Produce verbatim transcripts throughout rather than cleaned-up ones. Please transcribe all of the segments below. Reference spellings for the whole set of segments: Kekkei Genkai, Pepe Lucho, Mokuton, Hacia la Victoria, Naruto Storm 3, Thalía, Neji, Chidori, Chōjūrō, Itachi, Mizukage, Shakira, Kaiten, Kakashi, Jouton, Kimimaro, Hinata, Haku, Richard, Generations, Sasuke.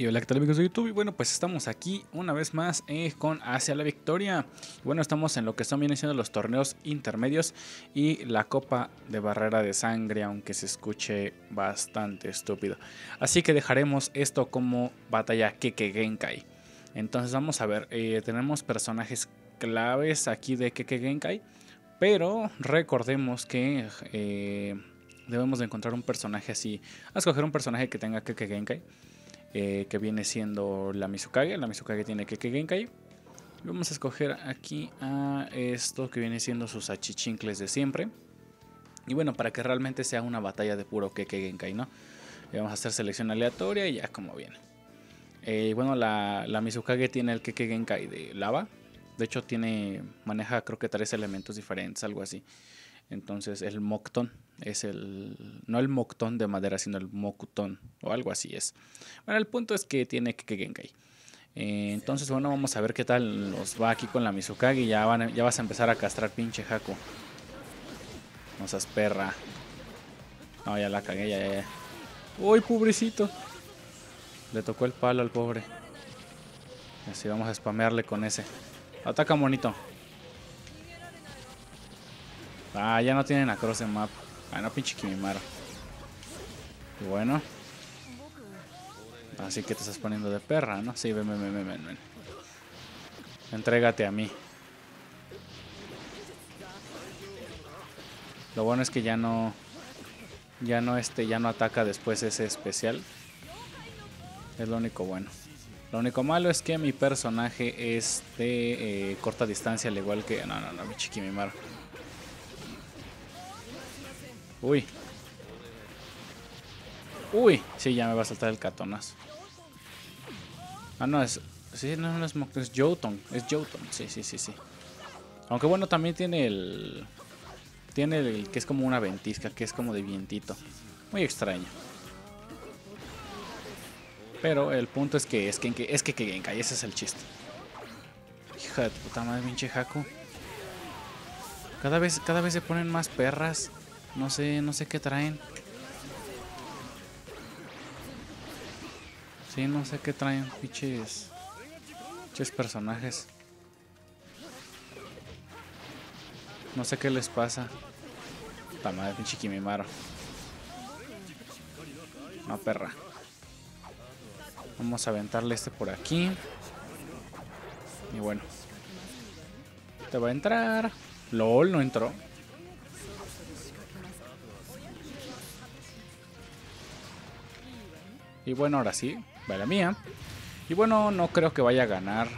Y hola, ¿qué tal amigos de YouTube? Y bueno, pues estamos aquí una vez más eh, con Hacia la Victoria. Y bueno, estamos en lo que están bien haciendo los torneos intermedios y la Copa de Barrera de Sangre, aunque se escuche bastante estúpido. Así que dejaremos esto como batalla Kekkei Genkai. Entonces vamos a ver, eh, tenemos personajes claves aquí de Kekkei Genkai, pero recordemos que eh, debemos de encontrar un personaje así, a escoger un personaje que tenga Kekkei Genkai. Eh, que viene siendo la Mizukage. La Mizukage tiene Kekkei Genkai. Vamos a escoger aquí a esto que viene siendo sus achichincles de siempre. Y bueno, para que realmente sea una batalla de puro Kekkei Genkai, ¿no? Eh, vamos a hacer selección aleatoria y ya como viene. Eh, bueno, la, la Mizukage tiene el Kekkei Genkai de lava. De hecho, tiene maneja creo que tres elementos diferentes, algo así. Entonces el Mokuton es el... no el Mokuton de madera, sino el Mokuton o algo así es. Bueno, el punto es que tiene Kekkei Genkai. Eh, entonces, bueno, vamos a ver qué tal nos va aquí con la Mizukage. Ya, van, ya vas a empezar a castrar, pinche Haku. No seas perra. No, ya la cagué, ya, ya, ya. ¡Uy, pobrecito! Le tocó el palo al pobre. Así vamos a spamearle con ese. Ataca, monito. Ah, ya no tienen across the map. Ah, no, pinche Kimimaro. Y bueno. Así que te estás poniendo de perra, ¿no? Sí, ven, ven, ven, ven, ven. Entrégate a mí. Lo bueno es que ya no... Ya no, este, ya no ataca después ese especial. Es lo único bueno. Lo único malo es que mi personaje es de eh, corta distancia, al igual que... No, no, no, pinche Kimimaro. Uy. Uy. Sí, ya me va a saltar el catonazo. Ah, no, es... Sí, no, no es Mokuton, es Jouton. Es Jouton, sí, sí, sí, sí. Aunque bueno, también tiene el... Tiene el que es como una ventisca, que es como de vientito. Muy extraño. Pero el punto es que es que es que, que Genkai, ese es el chiste. Hija de puta madre, pinche Haku. Cada vez, cada vez se ponen más perras. No sé, no sé qué traen. Sí, no sé qué traen, pinches. Pinches personajes. No sé qué les pasa. Puta madre, pinche Kimimaro. No, perra. Vamos a aventarle este por aquí. Y bueno. Te va a entrar. LOL, no entró. Y bueno, ahora sí, va la mía. Y bueno, no creo que vaya a ganar.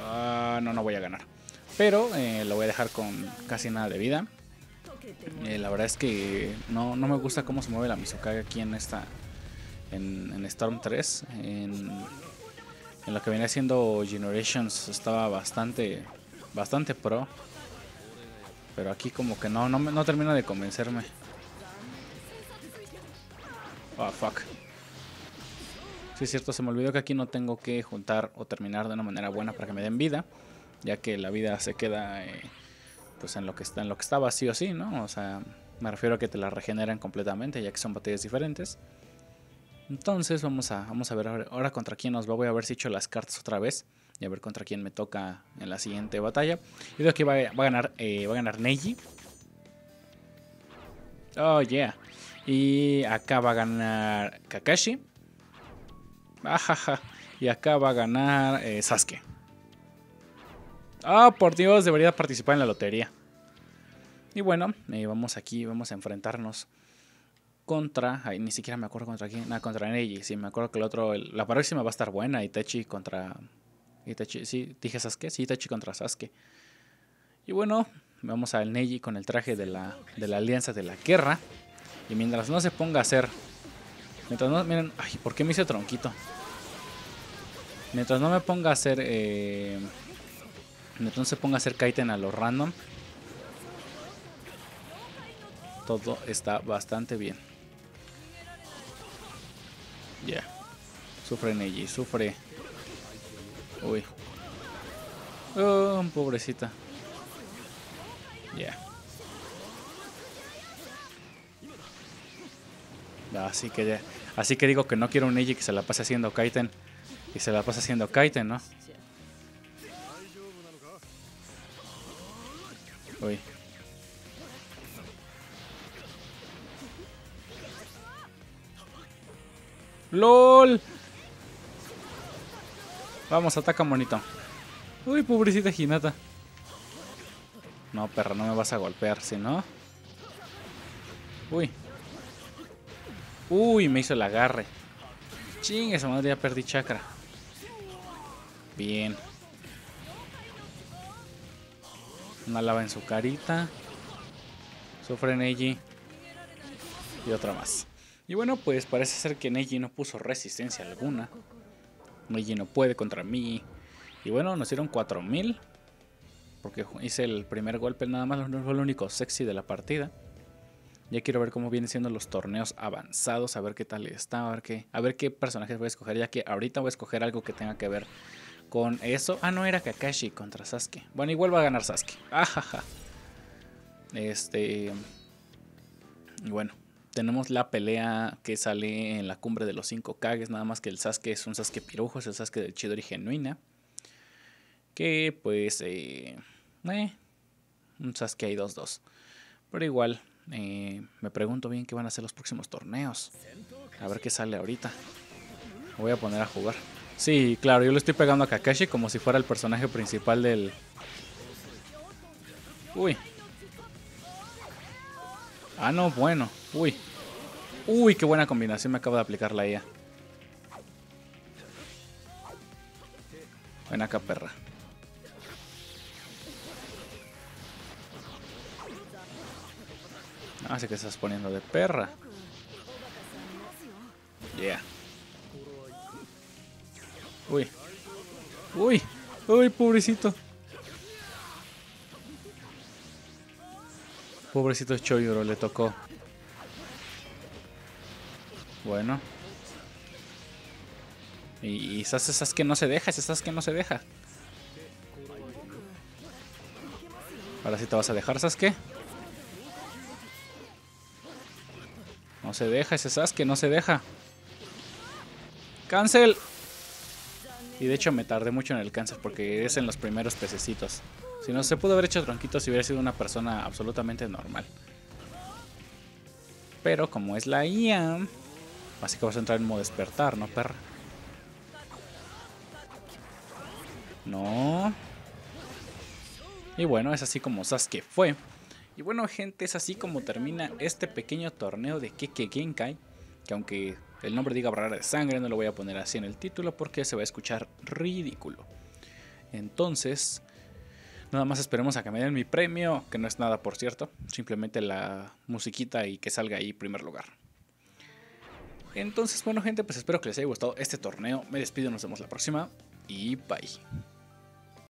Uh, no, no voy a ganar. Pero eh, lo voy a dejar con casi nada de vida. Eh, la verdad es que no, no me gusta cómo se mueve la Mizukage aquí en esta... En, en Storm tres. En, en lo que venía siendo Generations estaba bastante... Bastante pro. Pero aquí como que no, no, no termina de convencerme. Oh, fuck. Sí, es cierto, se me olvidó que aquí no tengo que juntar o terminar de una manera buena para que me den vida, ya que la vida se queda eh, pues en lo que está, en lo que está vacío, sí, ¿no? O sea, me refiero a que te la regeneran completamente, ya que son batallas diferentes. Entonces vamos a, vamos a ver ahora contra quién nos va. Voy a ver si he hecho las cartas otra vez y a ver contra quién me toca en la siguiente batalla. Yo creo que va a, va a ganar, eh, va a ganar Neji. Oh yeah. Y acá va a ganar Kakashi. Ajaja. Y acá va a ganar eh, Sasuke. Ah, oh, por Dios, debería participar en la lotería. Y bueno, eh, vamos aquí, vamos a enfrentarnos contra... Ay, ni siquiera me acuerdo contra quién. Nada, contra Neji. Sí, me acuerdo que el otro... El, la próxima va a estar buena. Itachi contra... Itachi, sí, dije Sasuke. Sí, Itachi contra Sasuke. Y bueno, vamos al Neji con el traje de la, de la Alianza de la Guerra. Y mientras no se ponga a hacer... Mientras no... Miren... Ay, ¿por qué me hice tronquito? Mientras no me ponga a hacer... Eh, mientras no se ponga a hacer Kaiten a lo random. Todo está bastante bien. Ya. Yeah. Sufre Neji, sufre. Uy. Oh, pobrecita. Ya. Yeah. Así que ya, Así que digo que no quiero un Neji que se la pase haciendo Kaiten. Y se la pasa haciendo Kaiten, ¿no? Uy. ¡Lol! Vamos, ataca, monito. Uy, pobrecita Hinata. No, perra, no me vas a golpear, si no. Uy. Uy, me hizo el agarre. Chingue, esa madre, ya perdí chakra. Bien. Una lava en su carita. Sufre Neji. Y otra más. Y bueno, pues parece ser que Neji no puso resistencia alguna. Neji no puede contra mí. Y bueno, nos dieron cuatro mil. Porque hice el primer golpe nada más. No fue el único sexy de la partida. Ya quiero ver cómo vienen siendo los torneos avanzados. A ver qué tal está. A ver qué, a ver qué personajes voy a escoger. Ya que ahorita voy a escoger algo que tenga que ver con eso. Ah, no, era Kakashi contra Sasuke. Bueno, igual va a ganar Sasuke. Ajaja. Este... Y bueno. Tenemos la pelea que sale en la cumbre de los cinco Kages. Nada más que el Sasuke es un Sasuke pirujo. Es el Sasuke del Chidori genuina. Que pues... Eh, eh, un Sasuke ahí dos dos. Pero igual... Eh, me pregunto bien qué van a hacer los próximos torneos. A ver qué sale ahorita. Me voy a poner a jugar. Sí, claro, yo le estoy pegando a Kakashi como si fuera el personaje principal del... Uy. Ah, no, bueno. Uy. Uy, qué buena combinación me acaba de aplicar la I A. Ven acá, perra. Ah, sí que estás poniendo de perra. Yeah. Uy. Uy. Uy, pobrecito. Pobrecito Chōjūrō, le tocó. Bueno. Y esas, esas que no se deja, esas que no se deja. Ahora sí te vas a dejar, Sasuke. No se deja ese Sasuke, no se deja. ¡Cancel! Y de hecho me tardé mucho en el cancel porque es en los primeros pececitos. Si no, se pudo haber hecho tronquito si hubiera sido una persona absolutamente normal. Pero como es la I A, así que vas a entrar en modo despertar, ¿no, perra? No. Y bueno, es así como Sasuke fue. Y bueno, gente, es así como termina este pequeño torneo de Kekkei Genkai. Que aunque el nombre diga barrera de sangre, no lo voy a poner así en el título porque se va a escuchar ridículo. Entonces, nada más esperemos a que me den mi premio, que no es nada, por cierto. Simplemente la musiquita y que salga ahí en primer lugar. Entonces, bueno, gente, pues espero que les haya gustado este torneo. Me despido, nos vemos la próxima y bye.